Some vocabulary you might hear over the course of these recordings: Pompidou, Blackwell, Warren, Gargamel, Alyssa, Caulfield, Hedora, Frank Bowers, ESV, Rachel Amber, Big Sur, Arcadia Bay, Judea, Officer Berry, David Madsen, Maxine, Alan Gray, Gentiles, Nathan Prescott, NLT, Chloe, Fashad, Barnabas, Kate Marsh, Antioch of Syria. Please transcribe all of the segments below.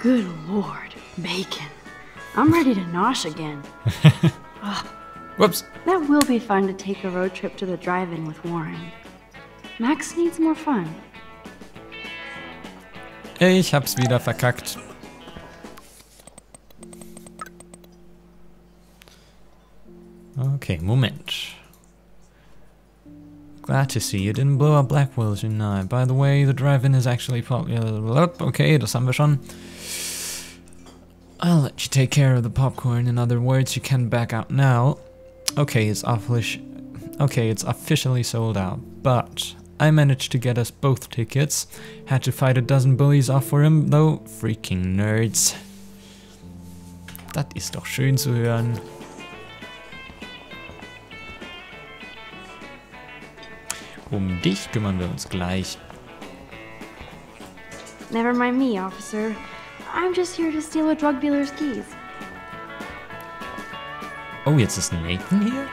Good lord, bacon. I'm ready to nosh again. Whoops. That will be fun to take a road trip to the drive-in with Warren. Max needs more fun. Ich hab's wieder verkackt. Okay, Moment. Glad to see you didn't blow up Blackwell tonight. By the way, the drive-in is actually popular. Okay, das haben wir schon. I'll let you take care of the popcorn. In other words, you can back out now. Okay, it's officially sold out. But I managed to get us both tickets. Had to fight a dozen bullies off for him, though. Freaking nerds. Das ist doch schön zu hören. Um dich kümmern wir uns gleich. Never mind me, officer. I'm just here to steal a drug dealer's keys. Oh, jetzt ist Nathan hier?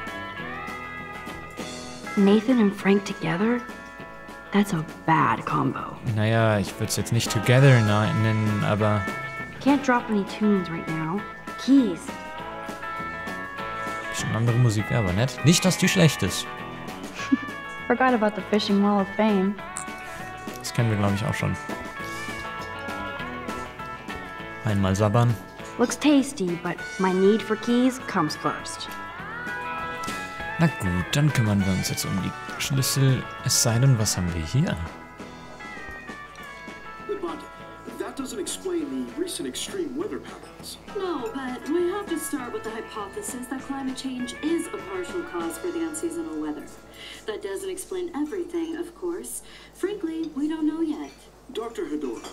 Nathan and Frank together? That's a bad combo. Naja, ich würde es jetzt nicht together nennen, aber... Can't drop any tunes right now. Keys. Bisschen andere Musik, aber nett. Nicht, dass die schlecht ist. Forgot about the Fishing Wall of Fame. Das kennen wir, glaube ich, auch schon. Einmal sabbern. Looks tasty, but my need for keys comes first. Na gut, dann kümmern wir uns jetzt die Schlüssel. Es sei denn, was haben wir hier? That doesn't explain the recent extreme weather patterns. No, but we have to start with the hypothesis that climate change is a partial cause for the unseasonal weather. That doesn't explain everything, of course. Frankly, we don't know yet. Dr. Hedora,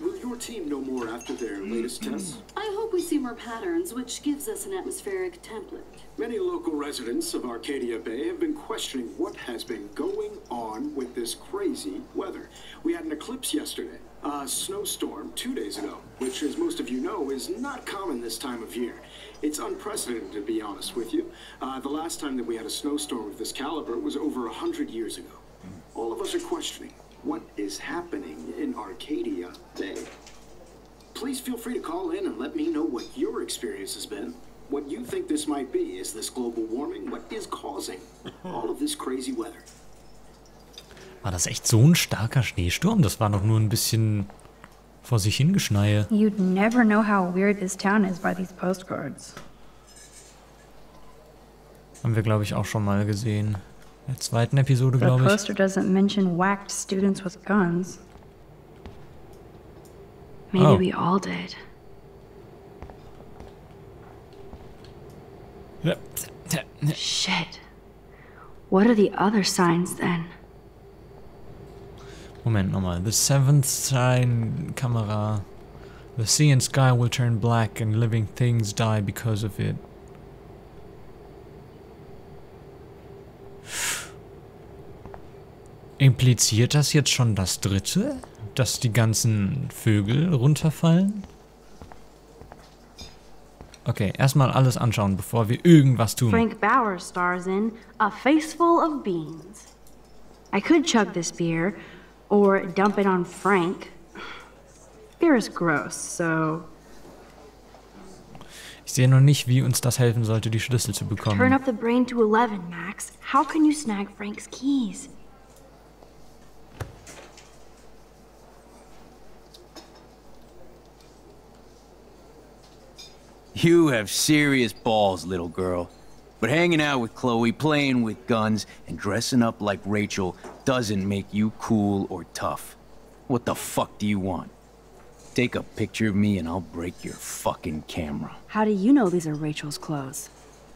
will your team know more after their latest tests? I hope we see more patterns, which gives us an atmospheric template. Many local residents of Arcadia Bay have been questioning what has been going on with this crazy weather. We had an eclipse yesterday, a snowstorm 2 days ago, which, as most of you know, is not common this time of year. It's unprecedented, to be honest with you. The last time that we had a snowstorm of this caliber was over 100 years ago. All of us are questioning what is happening in Arcadia Bay. Please feel free to call in and let me know what your experience has been, what you think this might be. Is this global warming? What is causing all of this crazy weather? War das echt so ein starker Schneesturm? Das war noch nur ein bisschen vor sich hingeschneie. You'd never know how weird this town is by these postcards. Haben wir, glaube ich, auch schon mal gesehen. In der zweiten Episode, glaube ich. The poster doesn't mention whacked students with guns. Maybe we all did. Shit. What are the other signs then? Moment nochmal. The seventh sign, Kamera. The sea and sky will turn black and living things die because of it. Impliziert das jetzt schon das dritte? Dass die ganzen Vögel runterfallen? Okay, erstmal alles anschauen, bevor wir irgendwas tun. Frank Bowers stars in A Face Full of Beans. I could chug this beer or dump it on Frank. Beer is gross, so... Ich sehe noch nicht, wie uns das helfen sollte, die Schlüssel zu bekommen. Turn up the brain to 11, Max. How can you snag Frank's keys? You have serious balls, little girl. But hanging out with Chloe, playing with guns, and dressing up like Rachel doesn't make you cool or tough. What the fuck do you want? Take a picture of me and I'll break your fucking camera. How do you know these are Rachel's clothes?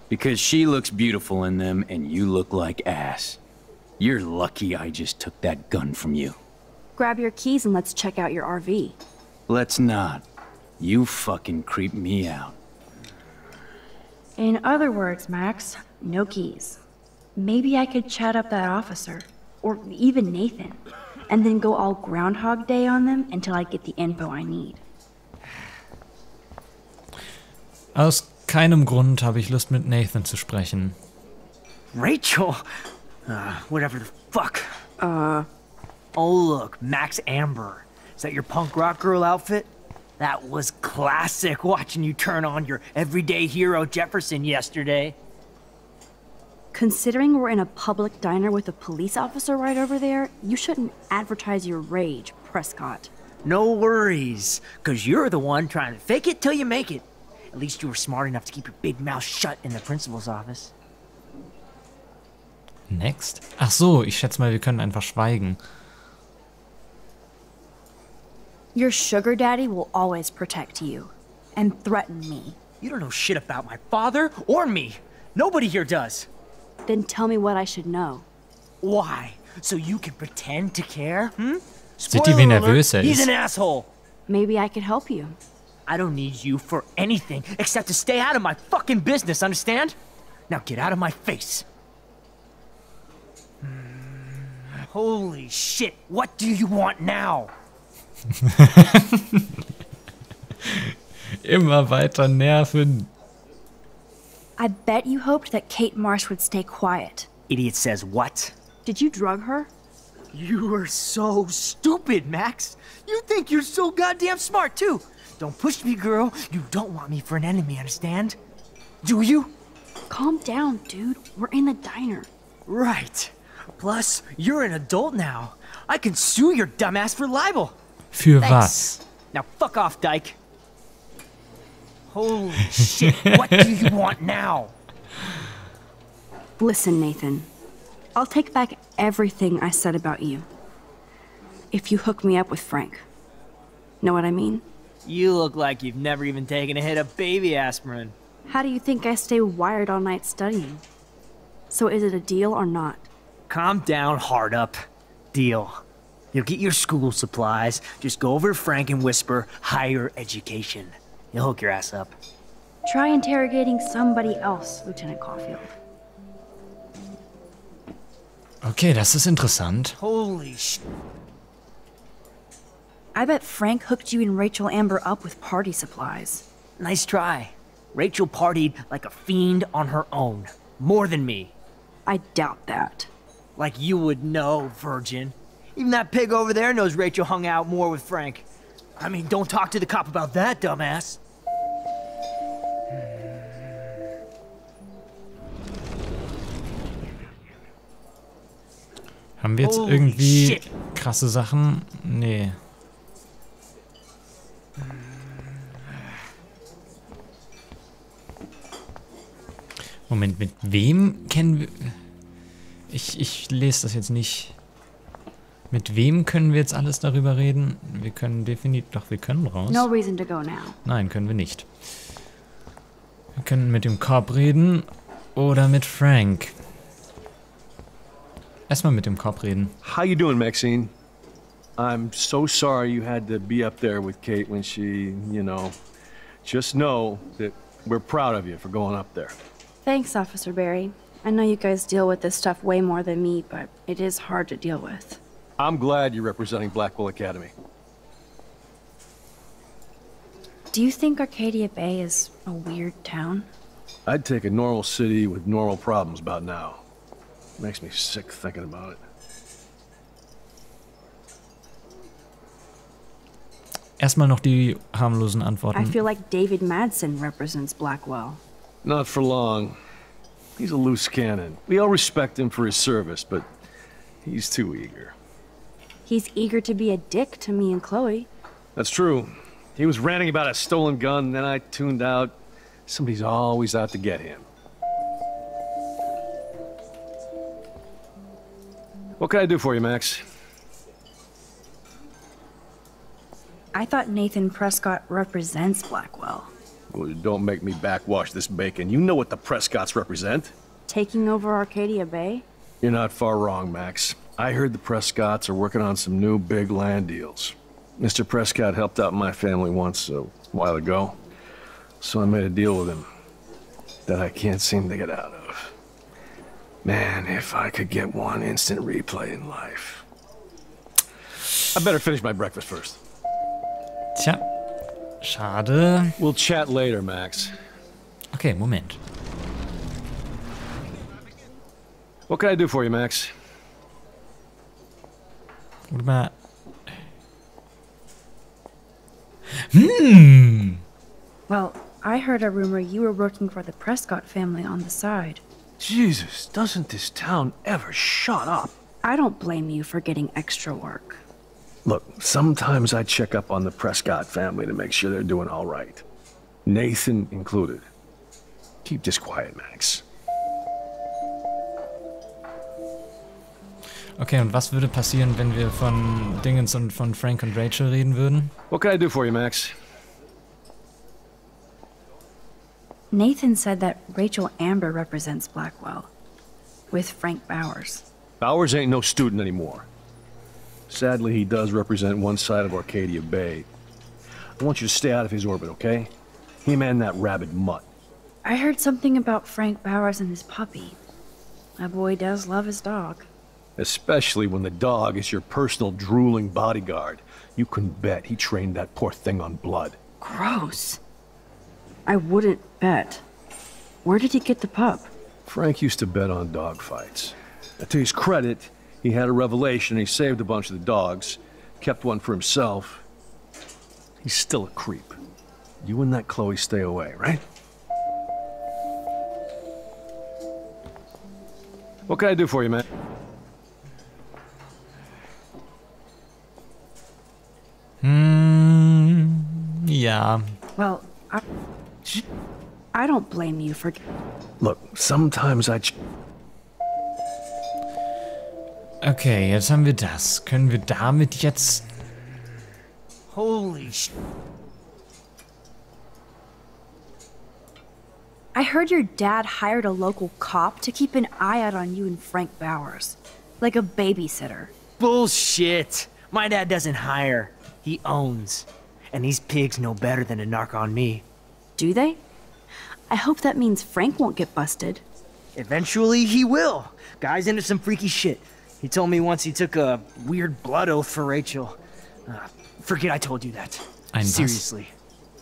Because she looks beautiful in them and you look like ass. You're lucky I just took that gun from you. Grab your keys and let's check out your RV. Let's not. You fucking creep me out. In other words, Max, no keys. Maybe I could chat up that officer, or even Nathan, and then go all Groundhog Day on them until I get the info I need. Aus keinem Grund habe ich Lust, mit Nathan zu sprechen. Rachel? Whatever the fuck. Oh, look, Max Amber. Is that your punk rock girl outfit? That was classic, watching you turn on your everyday hero Jefferson yesterday. Considering we're in a public diner with a police officer right over there, you shouldn't advertise your rage, Prescott. No worries, because you're the one trying to fake it till you make it. At least you were smart enough to keep your big mouth shut in the principal's office. Next? Ach so, ich schätze mal, wir können einfach schweigen. Your sugar daddy will always protect you and threaten me. You don't know shit about my father or me. Nobody here does. Then tell me what I should know. Why? So you can pretend to care? Hmm? Spoiler alert, he's an asshole. Maybe I could help you. I don't need you for anything except to stay out of my fucking business, understand? Now get out of my face. Holy shit, what do you want now? Immer weiter nerven. I bet you hoped that Kate Marsh would stay quiet. Idiot says what? Did you drug her? You are so stupid, Max. You think you're so goddamn smart, too. Don't push me, girl. You don't want me for an enemy, understand? Do you? Calm down, dude. We're in the diner. Right. Plus, you're an adult now. I can sue your dumbass for libel. Für was? Now fuck off, Dyke. Holy shit, what do you want now? Listen, Nathan. I'll take back everything I said about you. If you hook me up with Frank. Know what I mean? You look like you've never even taken a hit of baby aspirin. How do you think I stay wired all night studying? So is it a deal or not? Calm down, hard up. Deal. You'll get your school supplies. Just go over to Frank and whisper, higher education. He'll hook your ass up. Try interrogating somebody else, Lieutenant Caulfield. Okay, das ist interessant. Holy sh... I bet Frank hooked you and Rachel Amber up with party supplies. Nice try. Rachel partied like a fiend on her own. More than me. I doubt that. Like you would know, virgin. Even that pig over there knows Rachel hung out more with Frank. I mean, don't talk to the cop about that, dumbass. Haben wir jetzt irgendwie shit. Krasse Sachen? Nee. Moment, mit wem kennen wir... Ich lese das jetzt nicht. Mit wem können wir jetzt alles darüber reden? Wir können definitiv... Doch, wir können raus. No reason to go now. Nein, können wir nicht. Wir können mit dem Cop reden oder mit Frank. Erstmal mit dem Cop reden. How you doing, Maxine? I'm so sorry you had to be up there with Kate when she, you know... Just know that we're proud of you for going up there. Thanks, Officer Berry. I know you guys deal with this stuff way more than me, but it is hard to deal with. I'm glad you're representing Blackwell Academy. Do you think Arcadia Bay is a weird town? I'd take a normal city with normal problems about now. Makes me sick thinking about it. Erstmal noch die harmlosen Antworten. I feel like David Madsen represents Blackwell. Not for long. He's a loose cannon. We all respect him for his service, but he's too eager. He's eager to be a dick to me and Chloe. That's true. He was ranting about a stolen gun, then I tuned out. Somebody's always out to get him. What can I do for you, Max? I thought Nathan Prescott represents Blackwell. Well, don't make me backwash this bacon. You know what the Prescotts represent. Taking over Arcadia Bay? You're not far wrong, Max. I heard the Prescotts are working on some new big land deals. Mr. Prescott helped out my family once a while ago, so I made a deal with him that I can't seem to get out of. Man, if I could get one instant replay in life. I better finish my breakfast first. Tja. Schade. We'll chat later, Max. Okay, Moment. What can I do for you, Max? What about... Hmm. Well, I heard a rumor you were working for the Prescott family on the side. Jesus, doesn't this town ever shut up? I don't blame you for getting extra work. Look, sometimes I check up on the Prescott family to make sure they're doing all right. Nathan included. Keep this quiet, Max. Okay, und was würde passieren, wenn wir von Dingens und von Frank und Rachel reden würden? What can I do for you, Max? Nathan said that Rachel Amber represents Blackwell, with Frank Bowers. Bowers ain't no student anymore. Sadly, he does represent one side of Arcadia Bay. I want you to stay out of his orbit, okay? Him and that rabid mutt. I heard something about Frank Bowers and his puppy. My boy does love his dog. Especially when the dog is your personal drooling bodyguard. You can bet he trained that poor thing on blood. Gross. I wouldn't bet. Where did he get the pup? Frank used to bet on dog fights. To his credit, he had a revelation. He saved a bunch of the dogs, kept one for himself. He's still a creep. You and that Chloe stay away, right? What can I do for you, man? Yeah. Well, I don't blame you for... Look, sometimes I... Okay, jetzt haben wir das. Können wir damit jetzt... Holy sh... I heard your dad hired a local cop to keep an eye out on you and Frank Bowers. Like a babysitter. Bullshit! My dad doesn't hire. He owns. And these pigs know better than to narc on me. Do they? I hope that means Frank won't get busted. Eventually he will. Guy's into some freaky shit. He told me once he took a weird blood oath for Rachel. Forget I told you that. Seriously.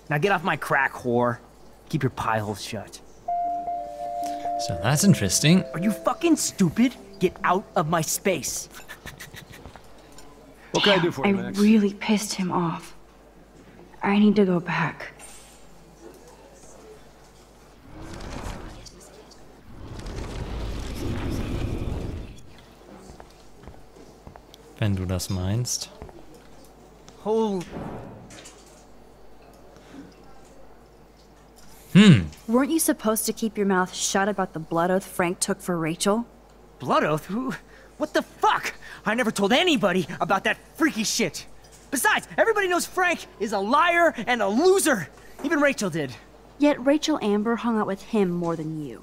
Now get off my crack, whore. Keep your pie holes shut. So that's interesting. Are you fucking stupid? Get out of my space. What can I do for you, Max? I really pissed him off. I need to go back. Wenn du das meinst. Weren't you supposed to keep your mouth shut about the blood oath Frank took for Rachel? Blood oath? Who? What the fuck? I never told anybody about that freaky shit. Besides, everybody knows Frank is a liar and a loser. Even Rachel did. Yet Rachel Amber hung out with him more than you.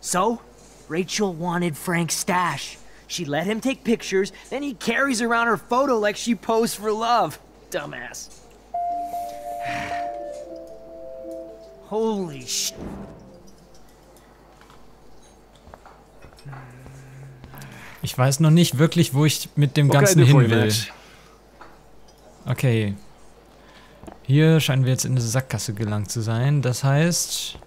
So, Rachel wanted Frank's stash. She let him take pictures, then he carries around her photo like she posed for love. Dumbass. Holy sh... Ich weiß noch nicht wirklich, wo ich mit dem Ganzen hin will. Okay. Hier scheinen wir jetzt in eine Sackgasse gelangt zu sein. Das heißt...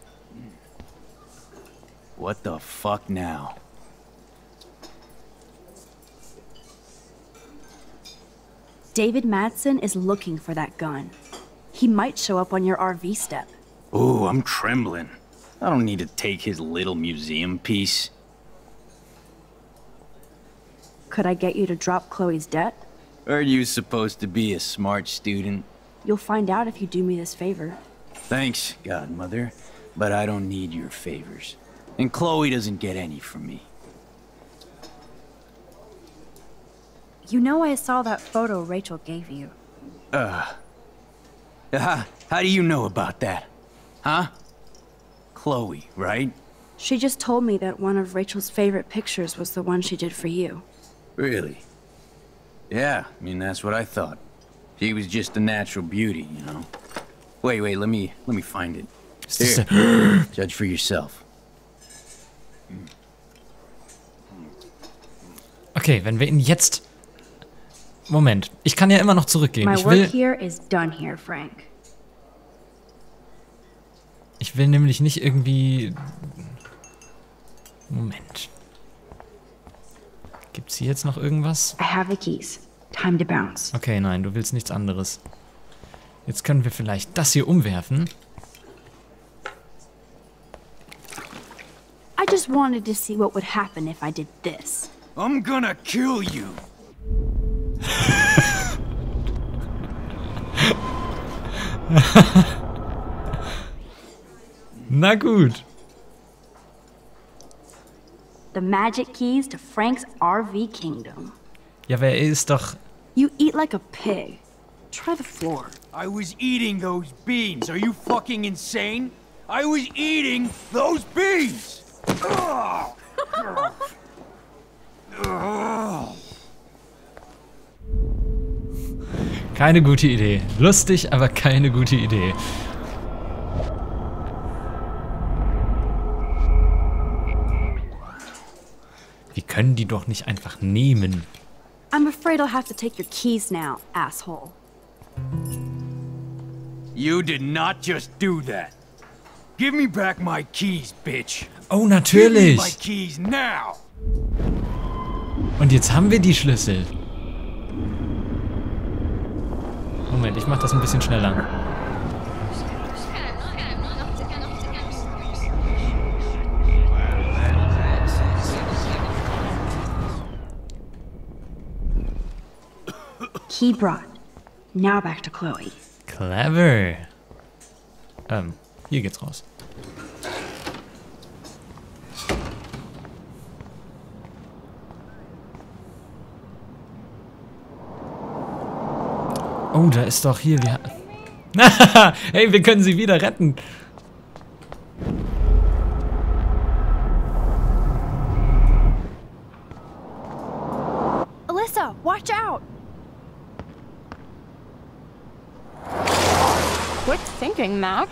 What the fuck now? David Madsen is looking for that gun. He might show up on your RV step. Ooh, I'm trembling. I don't need to take his little museum piece. Could I get you to drop Chloe's debt? Are you supposed to be a smart student? You'll find out if you do me this favor. Thanks, Godmother, but I don't need your favors. And Chloe doesn't get any from me. You know I saw that photo Rachel gave you. How do you know about that? Huh? Chloe, right? She just told me that one of Rachel's favorite pictures was the one she did for you. Really? Yeah, I mean, that's what I thought. She was just a natural beauty, you know? Wait, let me find it. Here, judge for yourself. Okay, wenn wir ihn jetzt... Moment, ich kann ja immer noch zurückgehen. Ich will... My work here is done here, Frank. Ich will nämlich nicht irgendwie... Moment. Gibt's hier jetzt noch irgendwas? I have the keys. Time to bounce. Okay, nein, du willst nichts anderes. Jetzt können wir vielleicht das hier umwerfen. I just wanted to see what would happen if I did this. I'm gonna kill you. Na gut. The magic keys to Frank's RV kingdom. Ja, wer ist doch? You eat like a pig. Try the floor. I was eating those beans. Are you fucking insane? I was eating those beans. Keine gute Idee. Lustig, aber keine gute Idee. Wir können die doch nicht einfach nehmen. I'm afraid I'll have to take your keys now, asshole. You did not just do that. Give me back my keys, bitch. Oh, natürlich. Give me my keys now. Und jetzt haben wir die Schlüssel. Moment, ich mach das ein bisschen schneller. Key brought. Now back to Chloe. Clever. Hier geht's raus. Oh, da ist doch hier... hey, wir können sie wieder retten. Alyssa, watch out! Quick thinking, Max.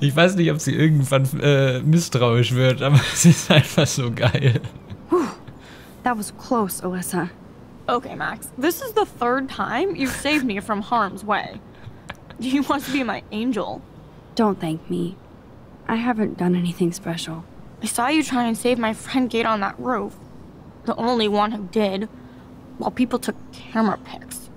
Ich weiß nicht, ob sie irgendwann misstrauisch wird, aber es ist einfach so geil. That was close, Alyssa. Okay, Max. This is the third time you've saved me from harm's way. You want to be my angel. Don't thank me. I haven't done anything special. I saw you try and save my friend Kate on that roof. The only one who did. While people took camera pics.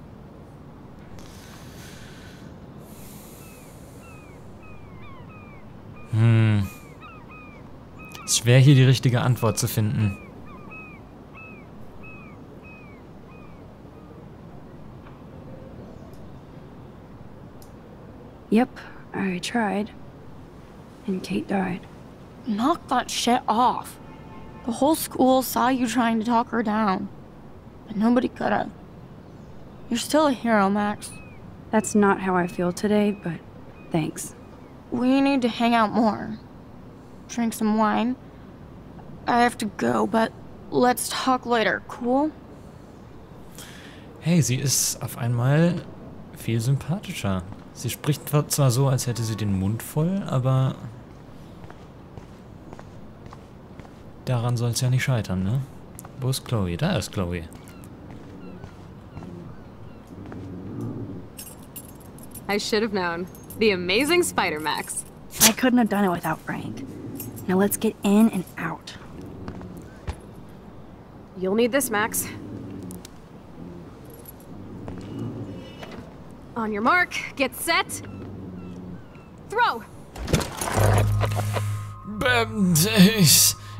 Es ist schwer, hier die richtige Antwort zu finden. Yep, I tried. And Kate died. Knock that shit off. The whole school saw you trying to talk her down. But nobody could have. You're still a hero, Max. That's not how I feel today, but thanks. We need to hang out more. Drink some wine. I have to go, but let's talk later, cool? Hey, sie ist auf einmal viel sympathischer. Sie spricht zwar so, als hätte sie den Mund voll, aber daran soll es ja nicht scheitern, ne? Wo ist Chloe? Da ist Chloe. I should have known. The amazing Spider-Max. I couldn't have done it without Frank. Now let's get in and out. You'll need this, Max. On your mark, get set, throw!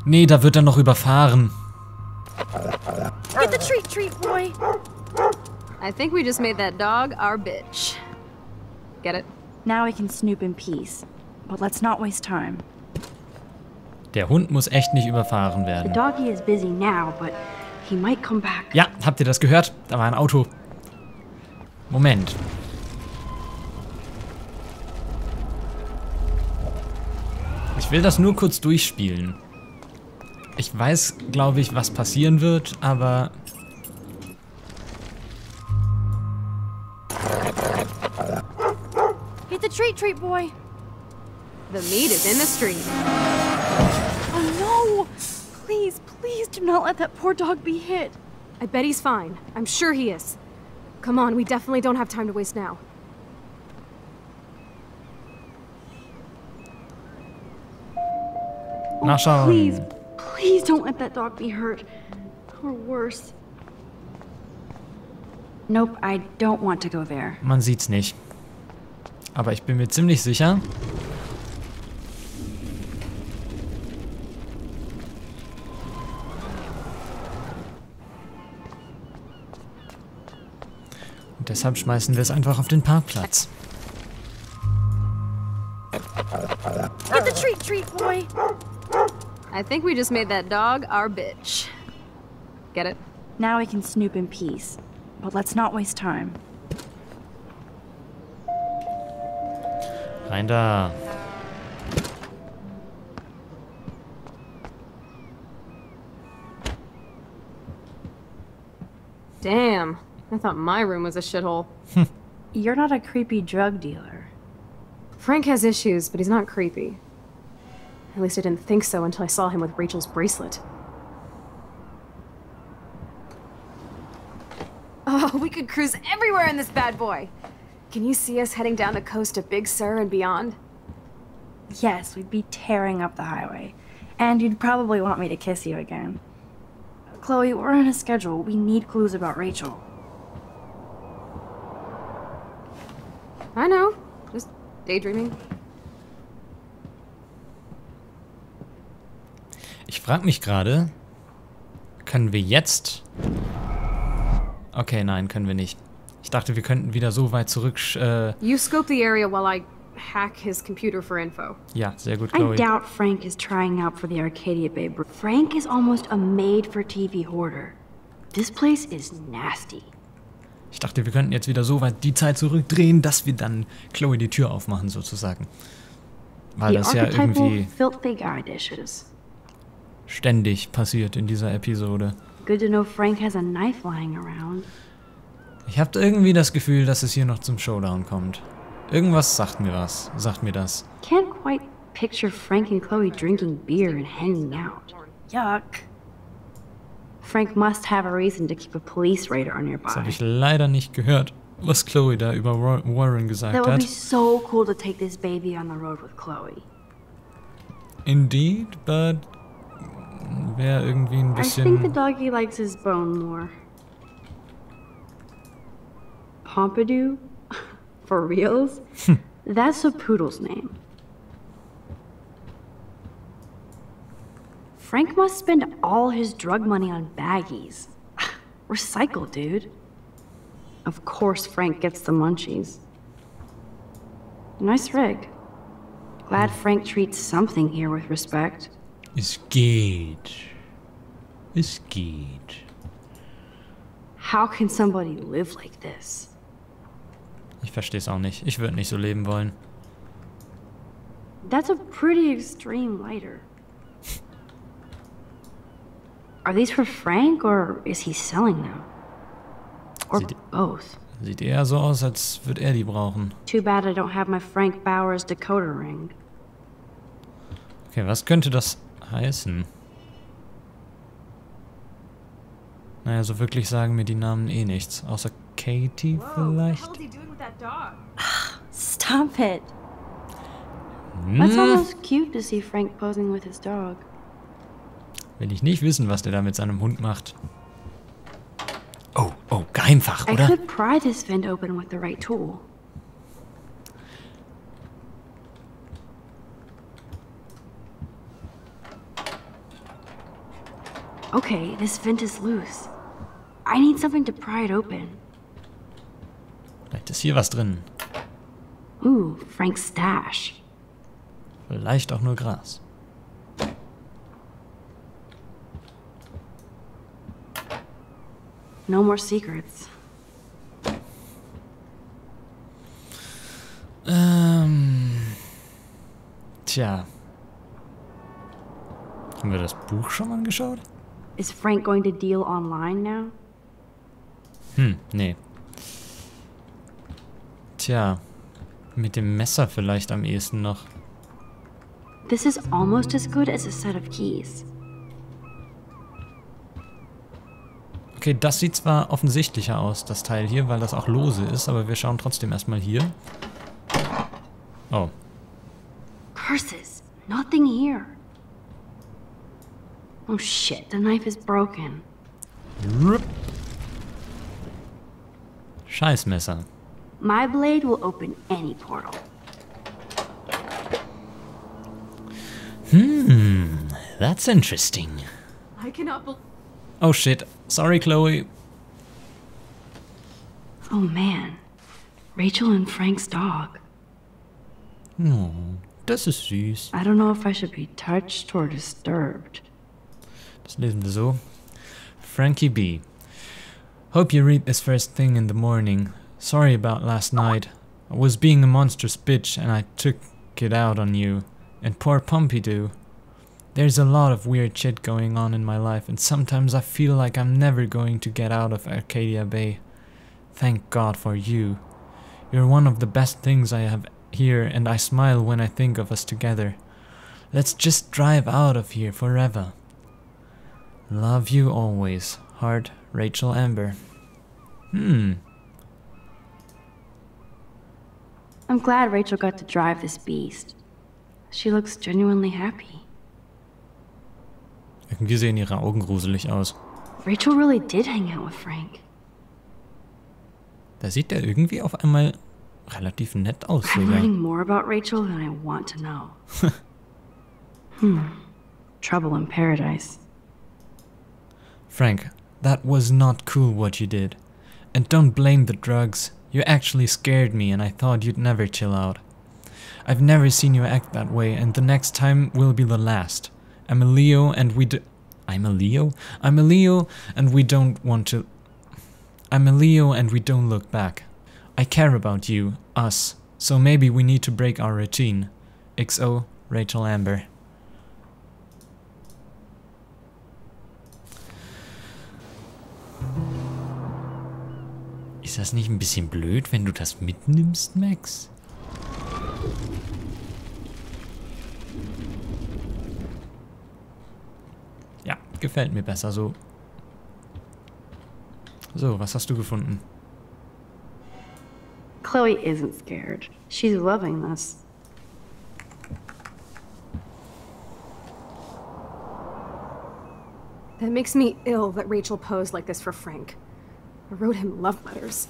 Nee, da wird er noch überfahren. Get the treat, boy! I think we just made that dog our bitch. Get it? Now we can snoop in peace, but let's not waste time. Der Hund muss echt nicht überfahren werden. The doggy is busy now, but he might come back. Ja, habt ihr das gehört? Da war ein Auto. Moment. Ich will das nur kurz durchspielen. Ich weiß, glaube ich, was passieren wird, aber... Get the treat, boy! The meat is in the street. Oh no! Please do not let that poor dog be hit. I bet he's fine. I'm sure he is. Come on, we definitely don't have time to waste now. Oh, please don't let that dog be hurt. Or worse. Nope, I don't want to go there. Man sieht's nicht. Aber ich bin mir ziemlich sicher. Und deshalb schmeißen wir es einfach auf den Parkplatz. Get the treat, treat boy. I think we just made that dog our bitch. Get it? Now we can snoop in peace. But let's not waste time. Rein da. Damn. I thought my room was a shithole. You're not a creepy drug dealer. Frank has issues, but he's not creepy. At least I didn't think so until I saw him with Rachel's bracelet. Oh, we could cruise everywhere in this bad boy. Can you see us heading down the coast of Big Sur and beyond? Yes, we'd be tearing up the highway. And you'd probably want me to kiss you again. Chloe, we're on a schedule. We need clues about Rachel. I know. Just daydreaming. Ich frage mich gerade, können wir jetzt... Okay, nein, können wir nicht. Ich dachte, wir könnten wieder so weit zurück... You scope the area while I hack his computer for info. Ja, sehr gut, Chloe. I doubt Frank is trying out for the Arcadia Bay. Frank is almost a made-for-TV hoarder. This place is nasty. Ich dachte, wir könnten jetzt wieder so weit die Zeit zurückdrehen, dass wir dann Chloe die Tür aufmachen, sozusagen. Weil das ja irgendwie... filthy guy dishes. Ständig passiert in dieser Episode. Good to know Frank has a knife lying around. Ich habe irgendwie das Gefühl, dass es hier noch zum Showdown kommt. Irgendwas sagt mir was, sagt mir das. Can't quite picture Frank and Chloe drinking beer and hanging out. Yuck. Frank must have a reason to keep a police radar nearby. Das habe ich leider nicht gehört, was Chloe da über Warren gesagt hat. That would be so cool to take this baby on the road with Chloe. Indeed, but wäre irgendwie ein bisschen... I think the doggy likes his bone more. Pompidou? For reals? That's a poodle's name. Frank must spend all his drug money on baggies. Recycle, dude. Of course Frank gets the munchies. Nice rig. Glad Frank treats something here with respect. Es geht. Es geht. How can somebody live like this? Ich verstehe es auch nicht. Ich würde nicht so leben wollen. That's a pretty extreme lighter. Are these for Frank or is he selling them? Or both? Sieht eher so aus, als würde die brauchen. Too bad I don't have my Frank Bowers decoder ring. Okay, was könnte das heißen? Naja, so wirklich sagen mir die Namen eh nichts. Außer Katie vielleicht? Stop it! That's almost cute to see Frank posing with his dog. Will ich nicht wissen, was der da mit seinem Hund macht. Oh, oh, Geheimfach, oder? I could pry this vent open with the right tool. Okay, this vent is loose. I need something to pry it open. Vielleicht ist hier was drin. Ooh, Frank's stash. Vielleicht auch nur Gras. No more secrets. Tja. Haben wir das Buch schon mal angeschaut? Is Frank going to deal online now? Nee. Tja, mit dem Messer vielleicht am ehesten noch. This is almost as good as a set of keys. Okay, das sieht zwar offensichtlicher aus, das Teil hier, weil das auch lose ist, aber wir schauen trotzdem erstmal hier. Oh. Curses! Nothing here! Oh shit, the knife is broken. Rup. Scheißmesser. My blade will open any portal. Hmm, that's interesting. I cannot believe. Oh shit, sorry Chloe. Oh man, Rachel and Frank's dog. No, das ist süß. I don't know if I should be touched or disturbed. Das lesen wir so. Frankie B. Hope you read this first thing in the morning. Sorry about last night. I was being a monstrous bitch and I took it out on you. And poor Pompidou. There's a lot of weird shit going on in my life and sometimes I feel like I'm never going to get out of Arcadia Bay. Thank God for you. You're one of the best things I have here and I smile when I think of us together. Let's just drive out of here forever. Love you always. Heart, Rachel Amber. Hmm. I'm glad Rachel got to drive this beast. She looks genuinely happy. Irgendwie sehen ihre Augen gruselig aus. Rachel really did hang out with Frank. Da sieht irgendwie auf einmal relativ nett aus. I'm learning more about Rachel than I want to know. Trouble in paradise. Frank, that was not cool what you did. And don't blame the drugs. You actually scared me and I thought you'd never chill out. I've never seen you act that way and the next time will be the last. I'm a Leo and we do- I'm a Leo? I'm a Leo and we don't want to- I'm a Leo and we don't look back. I care about you, us, so maybe we need to break our routine. XO, Rachel Amber. Ist das nicht ein bisschen blöd, wenn du das mitnimmst, Max? Ja, gefällt mir besser so. So, was hast du gefunden? Chloe isn't scared. She's loving this. That makes me ill that Rachel posed like this for Frank. I wrote him love letters.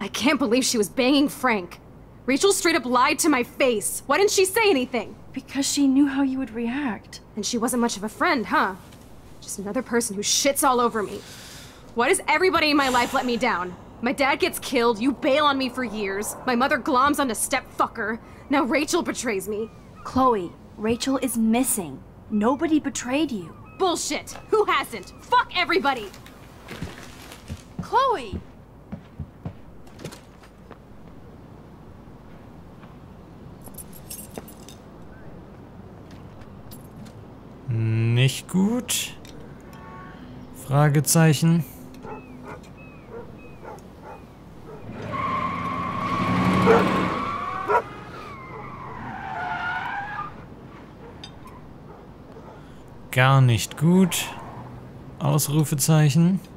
I can't believe she was banging Frank. Rachel straight up lied to my face. Why didn't she say anything? Because she knew how you would react. And she wasn't much of a friend, huh? Just another person who shits all over me. Why does everybody in my life let me down? My dad gets killed, you bail on me for years, my mother gloms on a stepfucker. Now Rachel betrays me. Chloe, Rachel is missing. Nobody betrayed you. Bullshit! Who hasn't? Fuck everybody! Chloe! Nicht gut? Fragezeichen. Gar nicht gut. Ausrufezeichen.